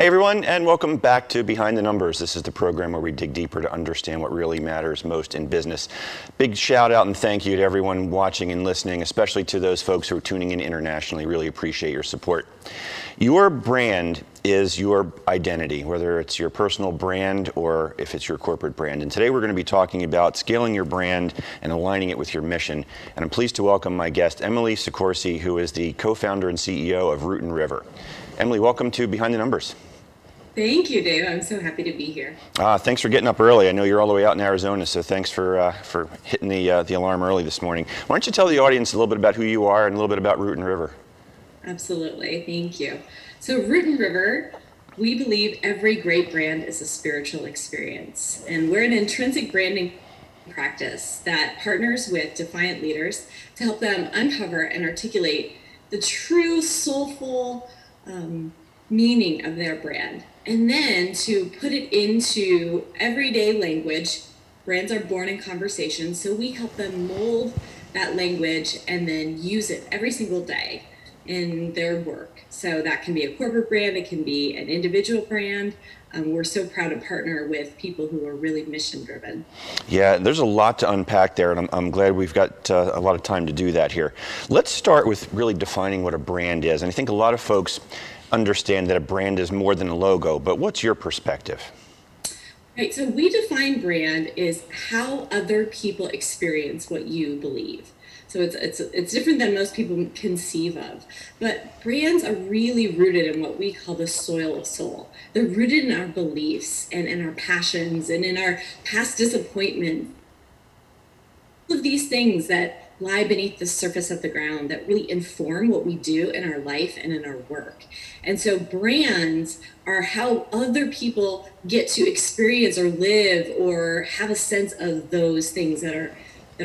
Hey everyone, and welcome back to Behind the Numbers. This is the program where we dig deeper to understand what really matters most in business. Big shout out and thank you to everyone watching and listening, especially to those folks who are tuning in internationally. Really appreciate your support. Your brand is your identity, whether it's your personal brand or if it's your corporate brand. And today we're going to be talking about scaling your brand and aligning it with your mission. And I'm pleased to welcome my guest, Emily Soccorsy, who is the co-founder and CEO of Root & River. Emily, welcome to Behind the Numbers. Thank you, Dave. I'm so happy to be here. Thanks for getting up early. I know you're all the way out in Arizona, so thanks for hitting the alarm early this morning. Why don't you tell the audience a little bit about who you are and a little bit about Root & River? Absolutely. Thank you. So Root & River, we believe every great brand is a spiritual experience. And we're an intrinsic branding practice that partners with defiant leaders to help them uncover and articulate the true soulful meaning of their brand. And then to put it into everyday language. Brands are born in conversation, so we help them mold that language and then use it every single day in their work. So that can be a corporate brand, it can be an individual brand. We're so proud to partner with people who are really mission driven. Yeah, there's a lot to unpack there, and I'm glad we've got a lot of time to do that here. Let's start with really defining what a brand is. And I think a lot of folks understand that a brand is more than a logo, but what's your perspective? Right, so we define brand is how other people experience what you believe. So it's different than most people conceive of, but brands are really rooted in what we call the soil of soul. They're rooted in our beliefs and in our passions and in our past disappointment. All of these things that lie beneath the surface of the ground that really inform what we do in our life and in our work. And so brands are how other people get to experience or live or have a sense of those things that are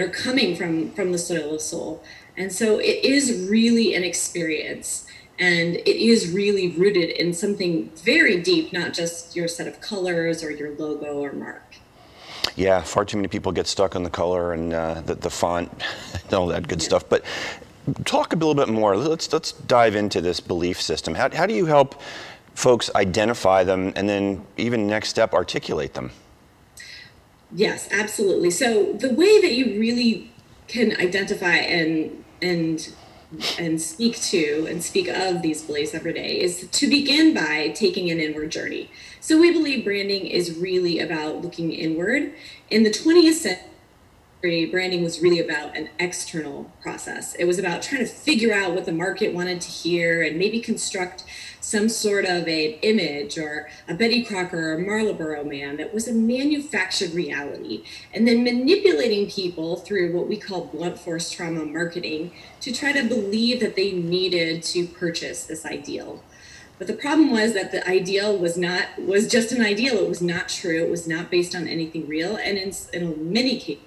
coming from the soil of soul. And so it is really an experience, and it is really rooted in something very deep, not just your set of colors or your logo or mark. Yeah, far too many people get stuck on the color and the font and all that good stuff. But talk a little bit more. Let's dive into this belief system. How do you help folks identify them and then even next step articulate them? Yes, absolutely. So the way that you really can identify and speak to and speak of these beliefs every day is to begin by taking an inward journey. So we believe branding is really about looking inward. In the 20th century, branding was really about an external process. It was about trying to figure out what the market wanted to hear and maybe construct some sort of an image or a Betty Crocker or Marlboro Man that was a manufactured reality, and then manipulating people through what we call blunt force trauma marketing to try to believe that they needed to purchase this ideal. But the problem was that the ideal was just an ideal. It was not true. It was not based on anything real. And in many cases,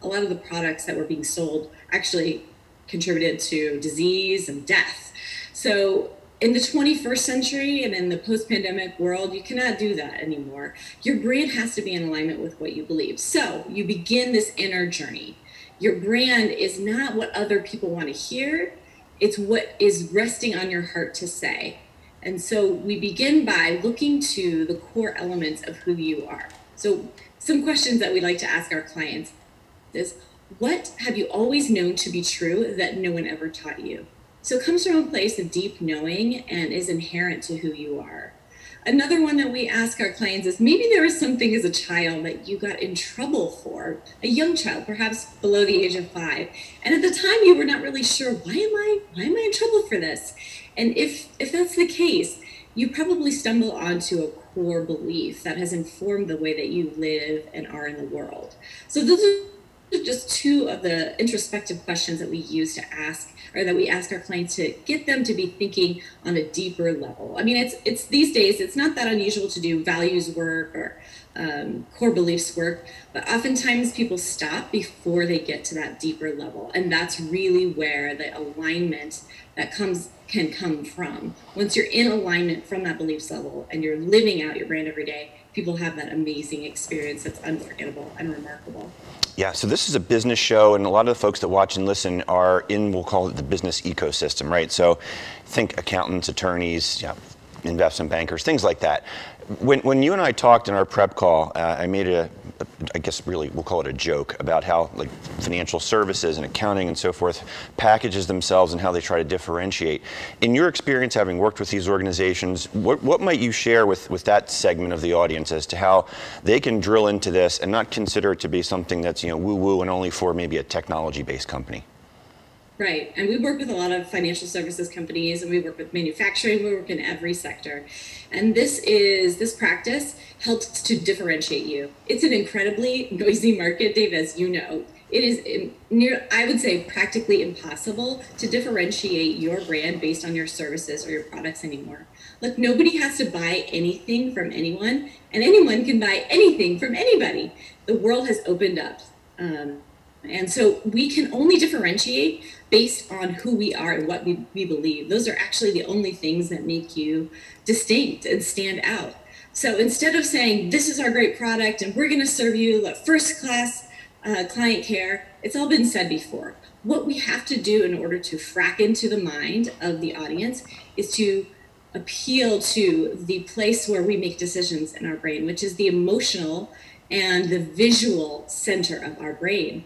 a lot of the products that were being sold actually contributed to disease and death. So in the 21st century and in the post-pandemic world, you cannot do that anymore. Your brand has to be in alignment with what you believe. So you begin this inner journey. Your brand is not what other people want to hear. It's what is resting on your heart to say. And so we begin by looking to the core elements of who you are. So some questions that we like to ask our clients is, what have you always known to be true that no one ever taught you? So it comes from a place of deep knowing and is inherent to who you are. Another one that we ask our clients is, maybe there was something as a child that you got in trouble for, a young child, perhaps below the age of 5. And at the time you were not really sure, why am I in trouble for this? And if that's the case, you probably stumble onto a core belief that has informed the way that you live and are in the world. So those are just two of the introspective questions that we use to ask, or that we ask our clients to get them to be thinking on a deeper level. I mean, it's these days, it's not that unusual to do values work or core beliefs work, but oftentimes people stop before they get to that deeper level. And that's really where the alignment that can come from. Once you're in alignment from that beliefs level and you're living out your brand every day, people have that amazing experience that's unforgettable and remarkable. Yeah, so this is a business show, and a lot of the folks that watch and listen are in, we'll call it the business ecosystem, right? So think accountants, attorneys, investment bankers, things like that. When you and I talked in our prep call, I made a, I guess really we'll call it a joke about how like financial services and accounting and so forth packages themselves and how they try to differentiate. In your experience, having worked with these organizations, what might you share with that segment of the audience as to how they can drill into this and not consider it to be something that's, you know, woo-woo and only for maybe a technology-based company? Right, and we work with a lot of financial services companies, and we work with manufacturing, we work in every sector. And this practice helps to differentiate you. It's an incredibly noisy market, Dave, as you know. It is I would say, practically impossible to differentiate your brand based on your services or your products anymore. Look, nobody has to buy anything from anyone, and anyone can buy anything from anybody. The world has opened up. And so we can only differentiate based on who we are and what we believe. Those are actually the only things that make you distinct and stand out. So instead of saying, this is our great product and we're going to serve you like first class client care, it's all been said before. What we have to do in order to crack into the mind of the audience is to appeal to the place where we make decisions in our brain, which is the emotional and the visual center of our brain.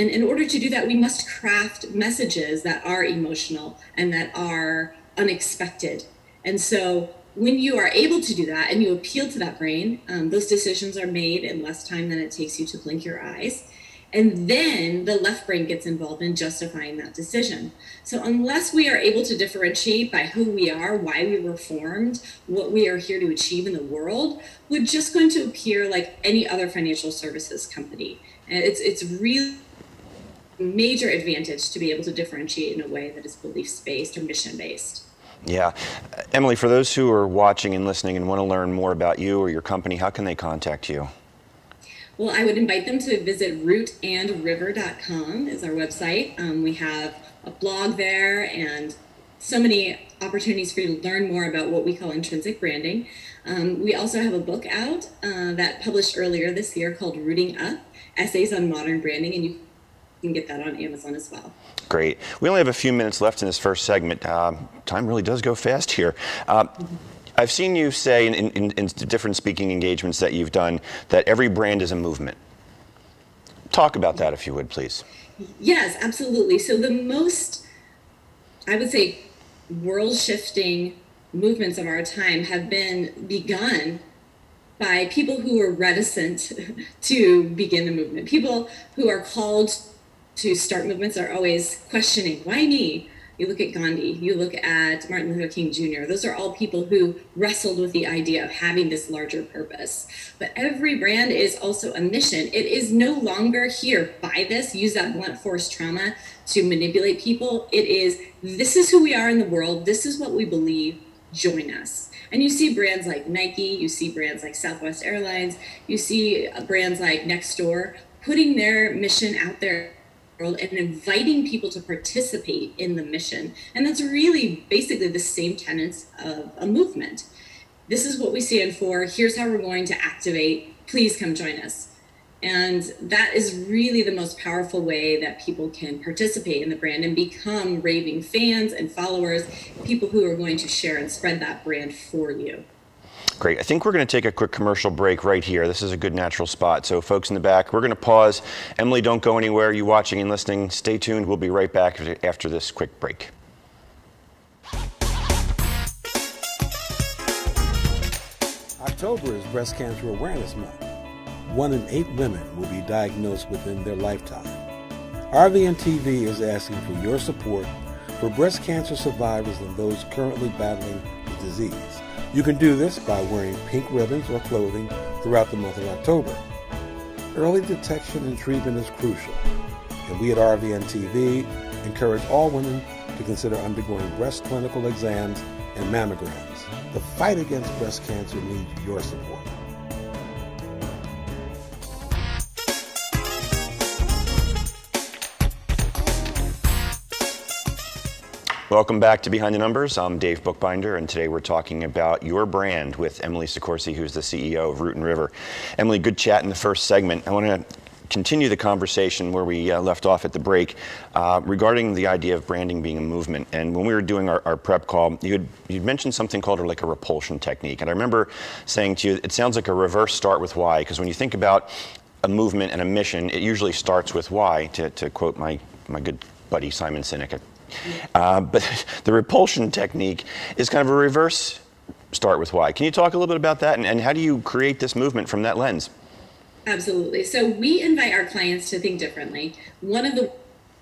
And in order to do that, we must craft messages that are emotional and that are unexpected. And so when you are able to do that and you appeal to that brain, those decisions are made in less time than it takes you to blink your eyes. And then the left brain gets involved in justifying that decision. So unless we are able to differentiate by who we are, why we were formed, what we are here to achieve in the world, we're just going to appear like any other financial services company. And it's really major advantage to be able to differentiate in a way that is belief-based or mission-based. Yeah. Emily, for those who are watching and listening and want to learn more about you or your company, how can they contact you? Well, I would invite them to visit RootAndRiver.com is our website. We have a blog there and so many opportunities for you to learn more about what we call intrinsic branding. We also have a book out that published earlier this year called Rooting Up, Essays on Modern Branding, and you can get that on Amazon as well. Great. We only have a few minutes left in this first segment. Time really does go fast here. I've seen you say in different speaking engagements that you've done that every brand is a movement. Talk about that if you would, please. Yes, absolutely. So the most, I would say, world-shifting movements of our time have been begun by people who are reticent to begin the movement. People who are called to start movements are always questioning, why me? You look at Gandhi, you look at Martin Luther King Jr. Those are all people who wrestled with the idea of having this larger purpose. But every brand is also a mission. It is no longer here, buy this, use that blunt force trauma to manipulate people. It is, this is who we are in the world. This is what we believe. Join us. And you see brands like Nike, you see brands like Southwest Airlines, you see brands like Nextdoor putting their mission out there world and inviting people to participate in the mission. And that's really basically the same tenets of a movement. This is what we stand for. Here's how we're going to activate. Please come join us. And that is really the most powerful way that people can participate in the brand and become raving fans and followers, people who are going to share and spread that brand for you. Great. I think we're going to take a quick commercial break right here. This is a good natural spot. So folks in the back, we're going to pause. Emily, don't go anywhere. You watching and listening, stay tuned. We'll be right back after this quick break. October is Breast Cancer Awareness Month. 1 in 8 women will be diagnosed within their lifetime. RVNTV is asking for your support for breast cancer survivors and those currently battling the disease. You can do this by wearing pink ribbons or clothing throughout the month of October. Early detection and treatment is crucial, and we at RVNTV encourage all women to consider undergoing breast clinical exams and mammograms. The fight against breast cancer needs your support. Welcome back to Behind the Numbers. I'm Dave Bookbinder, and today we're talking about your brand with Emily Soccorsy, who's the CEO of Root & River. Emily, good chat in the first segment. I want to continue the conversation where we left off at the break regarding the idea of branding being a movement. And when we were doing our prep call, you'd mentioned something called like a repulsion technique. And I remember saying to you, it sounds like a reverse start with why, because when you think about a movement and a mission, it usually starts with why, to quote my good buddy Simon Sinek. But the repulsion technique is kind of a reverse start with why. Can you talk a little bit about that, and how do you create this movement from that lens? Absolutely. So we invite our clients to think differently. One of the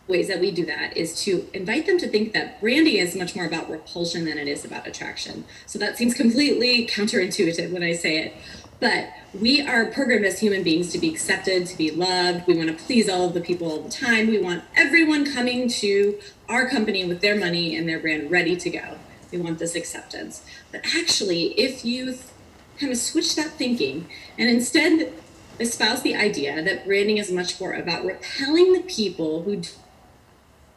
ways that we do that is to invite them to think that branding is much more about repulsion than it is about attraction. So that seems completely counterintuitive when I say it, but we are programmed as human beings to be accepted, to be loved. We want to please all of the people all the time. We want everyone coming to our company with their money and their brand ready to go. We want this acceptance. But actually, if you kind of switch that thinking and instead espouse the idea that branding is much more about repelling the people who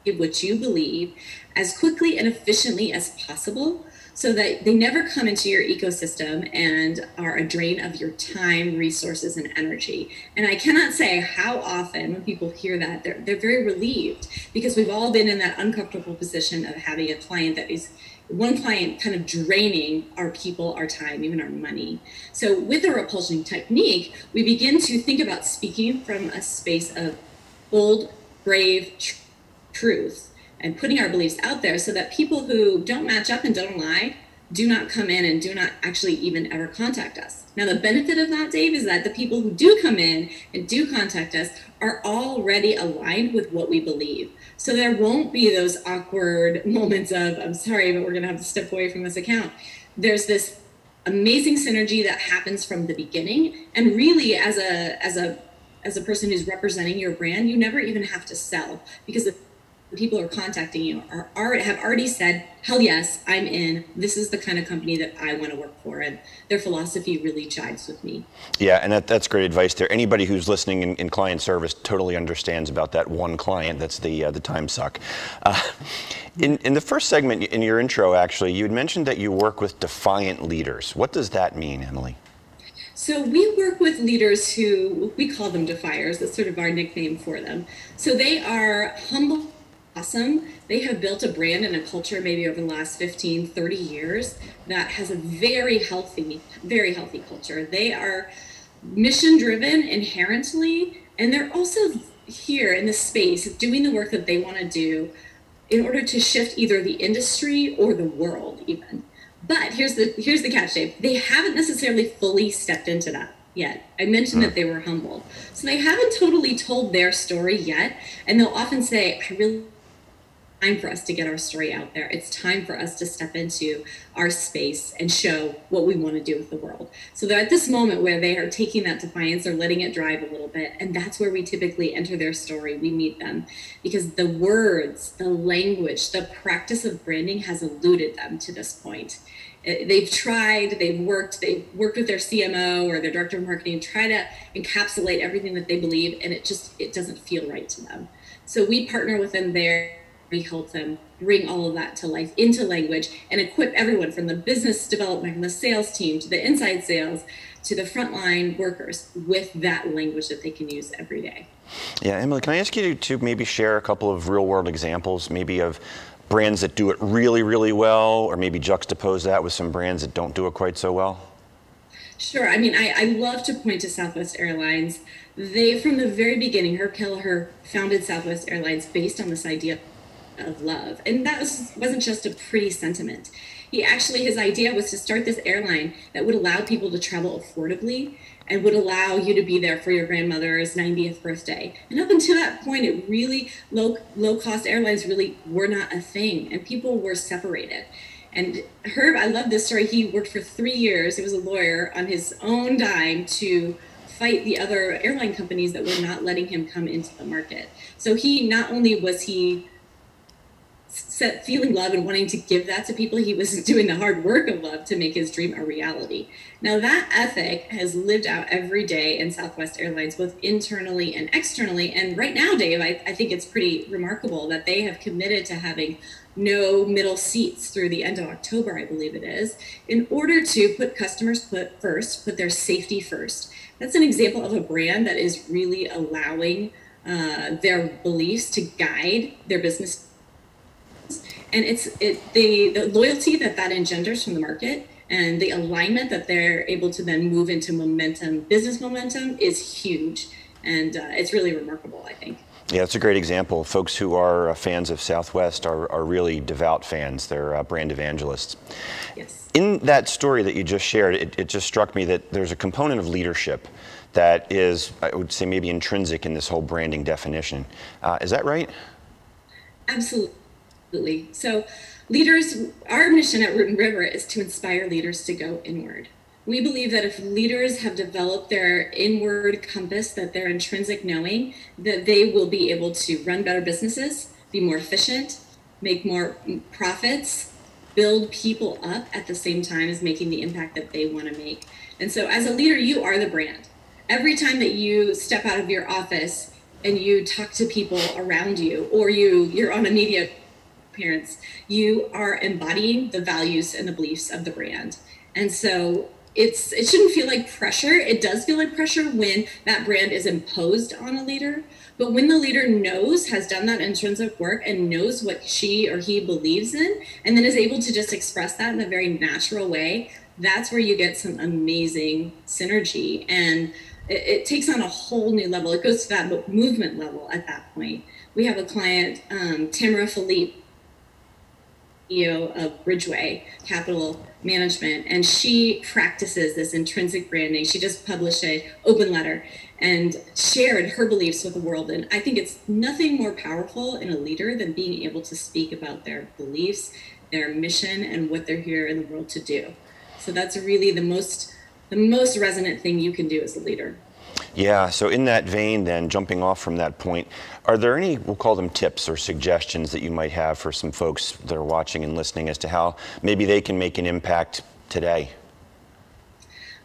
do what you believe as quickly and efficiently as possible, so that they never come into your ecosystem and are a drain of your time, resources, and energy. And I cannot say how often when people hear that, they're very relieved, because we've all been in that uncomfortable position of having a client that is one client kind of draining our people, our time, even our money. So with a repulsion technique, we begin to think about speaking from a space of bold, brave truth, and putting our beliefs out there so that people who don't match up and don't lie do not come in and do not actually even ever contact us. Now, the benefit of that, Dave, is that the people who do come in and do contact us are already aligned with what we believe. So there won't be those awkward moments of, I'm sorry, but we're going to have to step away from this account. There's this amazing synergy that happens from the beginning. And really, as a person who's representing your brand, you never even have to sell, because the people who are contacting you have already said, hell yes, I'm in. This is the kind of company that I want to work for, and their philosophy really jives with me. Yeah, and that's great advice there. Anybody who's listening in client service totally understands about that one client. That's the time suck. In the first segment, in your intro, actually, you had mentioned that you work with defiant leaders. What does that mean, Emily? So we work with leaders who, we call them defiers. That's sort of our nickname for them. So they are humble, awesome. They have built a brand and a culture maybe over the last 15, 30 years that has a very healthy culture. They are mission driven inherently, and they're also here in this space doing the work that they want to do in order to shift either the industry or the world even. But here's the catch, Dave. They haven't necessarily fully stepped into that yet. I mentioned that they were humble. So they haven't totally told their story yet, and they'll often say, I really time for us to get our story out there. It's time for us to step into our space and show what we want to do with the world. So they're at this moment where they are taking that defiance or letting it drive a little bit. And that's where we typically enter their story. We meet them because the words, the language, the practice of branding has eluded them to this point. They've tried, they've worked with their CMO or their director of marketing, try to encapsulate everything that they believe. And it doesn't feel right to them. So we partner with them there. We help them bring all of that to life into language and equip everyone from the business development, from the sales team to the inside sales to the frontline workers with that language that they can use every day. Yeah, Emily, can I ask you to maybe share a couple of real world examples, maybe of brands that do it really, really well, or maybe juxtapose that with some brands that don't do it quite so well? Sure. I mean, I love to point to Southwest Airlines. They, from the very beginning, Herb Kelleher founded Southwest Airlines based on this idea of love. And that wasn't just a pretty sentiment. His idea was to start this airline that would allow people to travel affordably and would allow you to be there for your grandmother's 90th birthday. And up until that point, it really, low-cost airlines really were not a thing, and people were separated. And Herb, I love this story. He worked for 3 years. He was a lawyer on his own dime to fight the other airline companies that were not letting him come into the market. So he, not only was he feeling love and wanting to give that to people, he was doing the hard work of love to make his dream a reality. Now that ethic has lived out every day in Southwest Airlines, both internally and externally. And right now, Dave, I think it's pretty remarkable that they have committed to having no middle seats through the end of October, I believe it is, in order to put customers first, put their safety first. That's an example of a brand that is really allowing their beliefs to guide their business. And the loyalty that engenders from the market and the alignment that they're able to then move into momentum, business momentum, is huge. And it's really remarkable, I think. Yeah, it's a great example. Folks who are fans of Southwest are really devout fans. They're brand evangelists. Yes. In that story that you just shared, it just struck me that there's a component of leadership that is, I would say, maybe intrinsic in this whole branding definition. Is that right? Absolutely. So leaders, our mission at Root & River is to inspire leaders to go inward. We believe that if leaders have developed their inward compass, that their intrinsic knowing, that they will be able to run better businesses, be more efficient, make more profits, build people up at the same time as making the impact that they want to make. And so as a leader, you are the brand. Every time that you step out of your office and you talk to people around you, or you're on a media appearance, you are embodying the values and the beliefs of the brand. And so it shouldn't feel like pressure. It does feel like pressure when that brand is imposed on a leader. But when the leader knows, has done that intrinsic work and knows what she or he believes in, and then is able to just express that in a very natural way, that's where you get some amazing synergy. And it takes on a whole new level. It goes to that movement level at that point. We have a client, Tamara Philippe, CEO of Bridgeway Capital Management, and she practices this intrinsic branding. She just published an open letter and shared her beliefs with the world. And I think it's nothing more powerful in a leader than being able to speak about their beliefs, their mission, and what they're here in the world to do. So that's really the most resonant thing you can do as a leader. Yeah, so in that vein then, jumping off from that point, are there any, we'll call them tips or suggestions that you might have for some folks that are watching and listening as to how maybe they can make an impact today?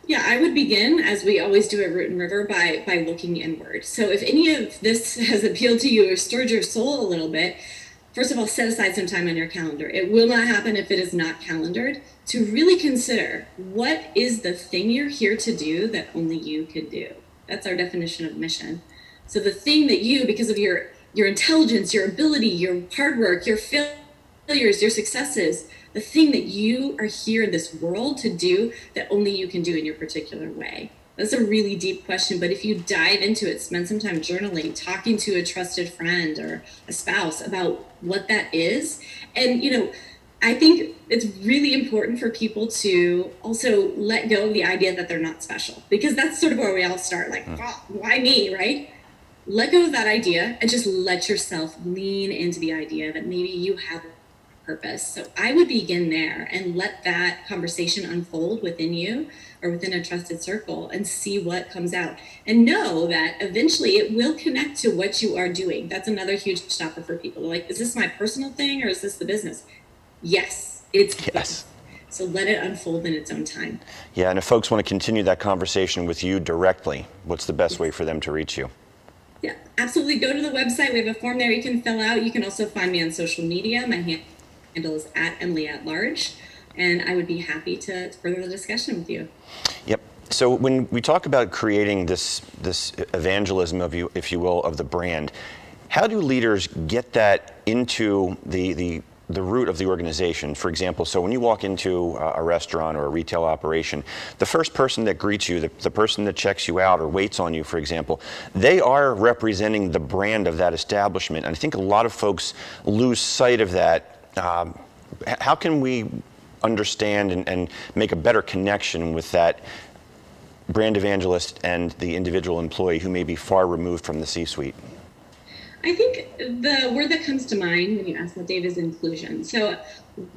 Yeah, I would begin, as we always do at Root & River, by looking inward. So if any of this has appealed to you or stirred your soul a little bit, first of all, set aside some time on your calendar. It will not happen if it is not calendared, to really consider what is the thing you're here to do that only you can do. That's our definition of mission. So the thing that you, because of your intelligence, your ability, your hard work, your failures, your successes, the thing that you are here in this world to do that only you can do in your particular way. That's a really deep question, but if you dive into it, spend some time journaling, talking to a trusted friend or a spouse about what that is. And, you know, I think it's really important for people to also let go of the idea that they're not special, because that's sort of where we all start, like, why me, right? Let go of that idea and just let yourself lean into the idea that maybe you have a purpose. So I would begin there and let that conversation unfold within you or within a trusted circle and see what comes out. And know that eventually it will connect to what you are doing. That's another huge stopper for people. Like, is this my personal thing or is this the business? Yes, it's yes. So let it unfold in its own time. Yeah, and if folks want to continue that conversation with you directly, what's the best way for them to reach you? Yeah, absolutely. Go to the website. We have a form there you can fill out. You can also find me on social media. My handle is @EmilyAtLarge, and I would be happy to further the discussion with you. Yep. So when we talk about creating this evangelism of you, if you will, of the brand, how do leaders get that into the root of the organization? For example, so when you walk into a restaurant or a retail operation, the first person that greets you, the person that checks you out or waits on you, for example, they are representing the brand of that establishment. And I think a lot of folks lose sight of that. How can we understand and make a better connection with that brand evangelist and the individual employee who may be far removed from the C-suite? I think the word that comes to mind when you ask that, Dave, is inclusion. So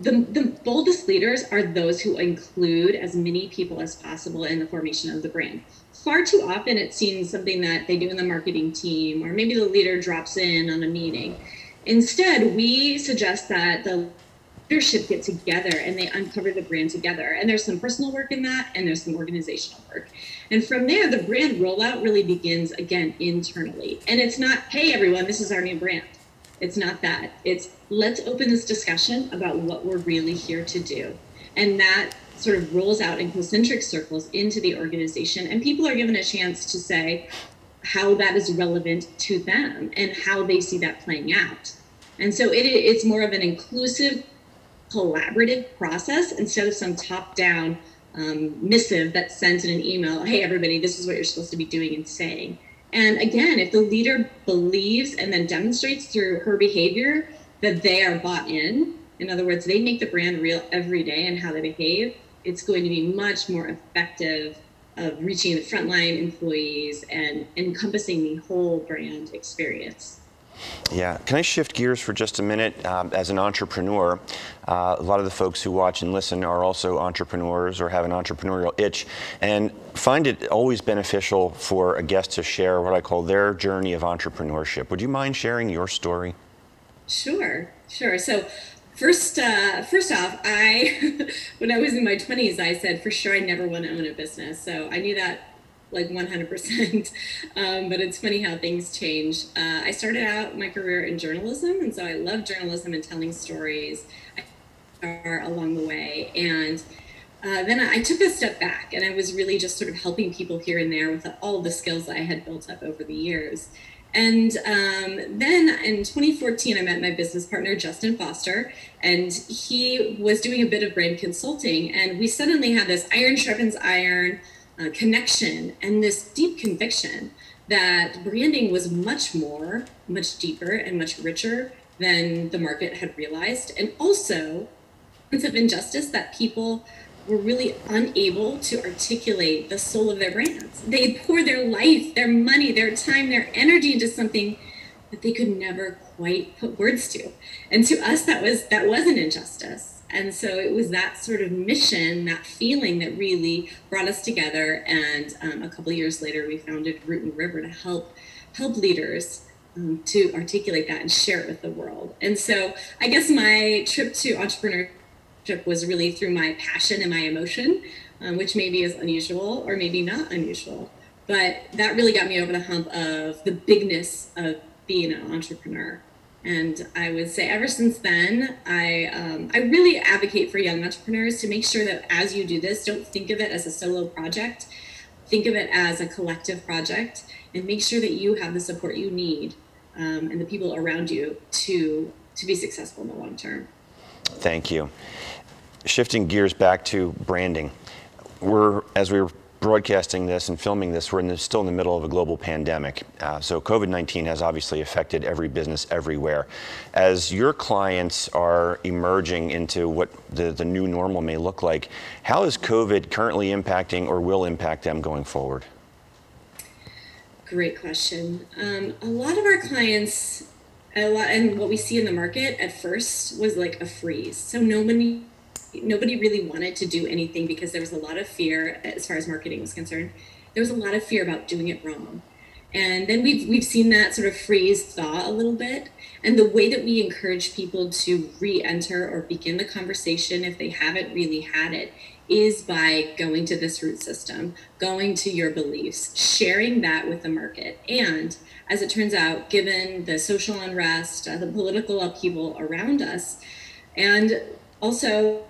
the boldest leaders are those who include as many people as possible in the formation of the brand. Far too often, it seems something that they do in the marketing team, or maybe the leader drops in on a meeting. Instead, we suggest that the leadership get together and they uncover the brand together. And there's some personal work in that, and there's some organizational work. And from there, the brand rollout really begins, again, internally. And it's not, hey, everyone, this is our new brand. It's not that. It's, let's open this discussion about what we're really here to do. And that sort of rolls out in concentric circles into the organization. And people are given a chance to say how that is relevant to them and how they see that playing out. And so it's more of an inclusive, collaborative process instead of some top-down missive that's sent in an email, hey, everybody, this is what you're supposed to be doing and saying. And again, if the leader believes and then demonstrates through her behavior that they are bought in other words, they make the brand real every day and how they behave, it's going to be much more effective of reaching the frontline employees and encompassing the whole brand experience. Yeah. Can I shift gears for just a minute? As an entrepreneur, a lot of the folks who watch and listen are also entrepreneurs or have an entrepreneurial itch and find it always beneficial for a guest to share what I call their journey of entrepreneurship. Would you mind sharing your story? Sure, sure. So first off, when I was in my 20s, I said for sure I never want to own a business. So I knew that like 100%, but it's funny how things change. I started out my career in journalism, and so I love journalism and telling stories along the way. And then I took a step back, and I was really just sort of helping people here and there with all the skills I had built up over the years. And then in 2014, I met my business partner, Justin Foster, and he was doing a bit of brand consulting, and we suddenly had this iron sharpens iron connection and this deep conviction that branding was much more, much deeper and much richer than the market had realized. And also a sense of injustice that people were really unable to articulate the soul of their brands. They poured their life, their money, their time, their energy into something that they could never quite put words to. And to us, that was an injustice. And so it was that sort of mission, that feeling that really brought us together. And a couple of years later, we founded Root & River to help leaders to articulate that and share it with the world. And so I guess my trip to entrepreneurship was really through my passion and my emotion, which maybe is unusual or maybe not unusual. But that really got me over the hump of the bigness of being an entrepreneur. And I would say ever since then, I really advocate for young entrepreneurs to make sure that as you do this, don't think of it as a solo project. Think of it as a collective project and make sure that you have the support you need and the people around you to be successful in the long term. Thank you. Shifting gears back to branding. As we were broadcasting this and filming this, we're still in the middle of a global pandemic. So COVID-19 has obviously affected every business everywhere. As your clients are emerging into what the new normal may look like, how is COVID currently impacting or will impact them going forward? Great question. A lot of our clients, and what we see in the market at first was like a freeze. So nobody really wanted to do anything because there was a lot of fear as far as marketing was concerned. There was a lot of fear about doing it wrong. And then we've seen that sort of freeze thaw a little bit. And the way that we encourage people to re-enter or begin the conversation if they haven't really had it is by going to this root system, going to your beliefs, sharing that with the market. And as it turns out, given the social unrest, the political upheaval around us, and also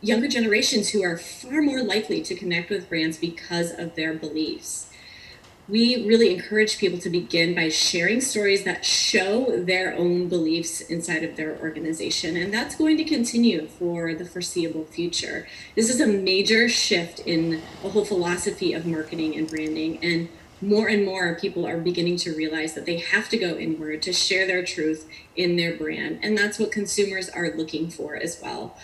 younger generations who are far more likely to connect with brands because of their beliefs. We really encourage people to begin by sharing stories that show their own beliefs inside of their organization. And that's going to continue for the foreseeable future. This is a major shift in the whole philosophy of marketing and branding. And more people are beginning to realize that they have to go inward to share their truth in their brand. And that's what consumers are looking for as well.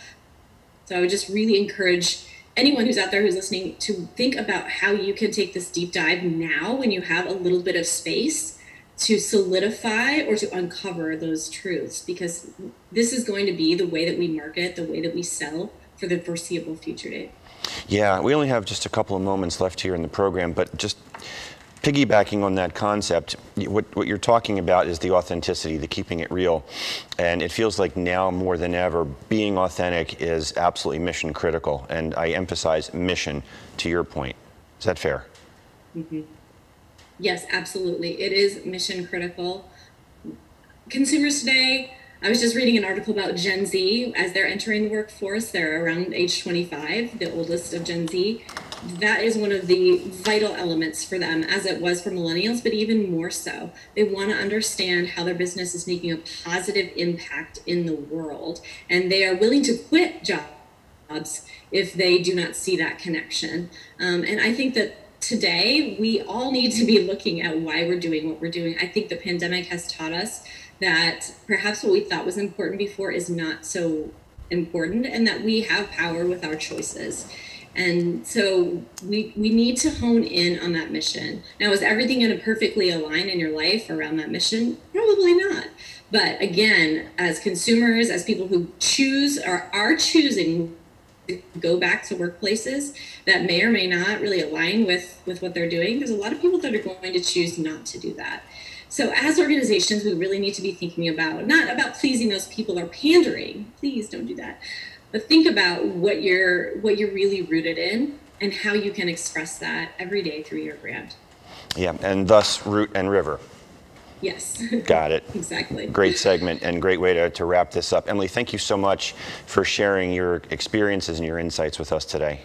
So I would just really encourage anyone who's out there who's listening to think about how you can take this deep dive now when you have a little bit of space to solidify or to uncover those truths, because this is going to be the way that we market, the way that we sell for the foreseeable future. Yeah, we only have just a couple of moments left here in the program, but just Piggybacking on that concept, what you're talking about is the authenticity, the keeping it real. And it feels like now more than ever, being authentic is absolutely mission critical. And I emphasize mission to your point. Is that fair? Mm-hmm. Yes, absolutely. It is mission critical. Consumers today, I was just reading an article about Gen Z. As they're entering the workforce, they're around age 25, the oldest of Gen Z. That is one of the vital elements for them, as it was for millennials, but even more so. They want to understand how their business is making a positive impact in the world, and they are willing to quit jobs if they do not see that connection. And I think that today we all need to be looking at why we're doing what we're doing. I think the pandemic has taught us that perhaps what we thought was important before is not so important, and that we have power with our choices. And so we need to hone in on that mission. Now, is everything going to perfectly align in your life around that mission? Probably not. But again, as consumers, as people who choose or are choosing to go back to workplaces that may or may not really align with what they're doing, there's a lot of people that are going to choose not to do that. So as organizations, we really need to be thinking about, not about pleasing those people or pandering, please don't do that, but think about what you're really rooted in and how you can express that every day through your brand. Yeah, and thus Root and River. Yes. Got it. Exactly. Great segment and great way to wrap this up. Emily, thank you so much for sharing your experiences and your insights with us today.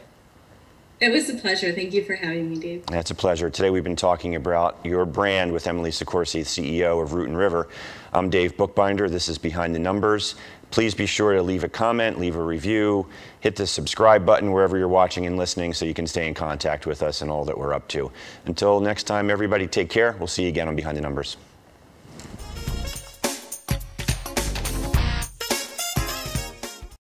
It was a pleasure. Thank you for having me, Dave. That's a pleasure. Today we've been talking about your brand with Emily Soccorsy, CEO of Root & River. I'm Dave Bookbinder. This is Behind the Numbers. Please be sure to leave a comment, leave a review, hit the subscribe button wherever you're watching and listening so you can stay in contact with us and all that we're up to. Until next time, everybody, take care. We'll see you again on Behind the Numbers.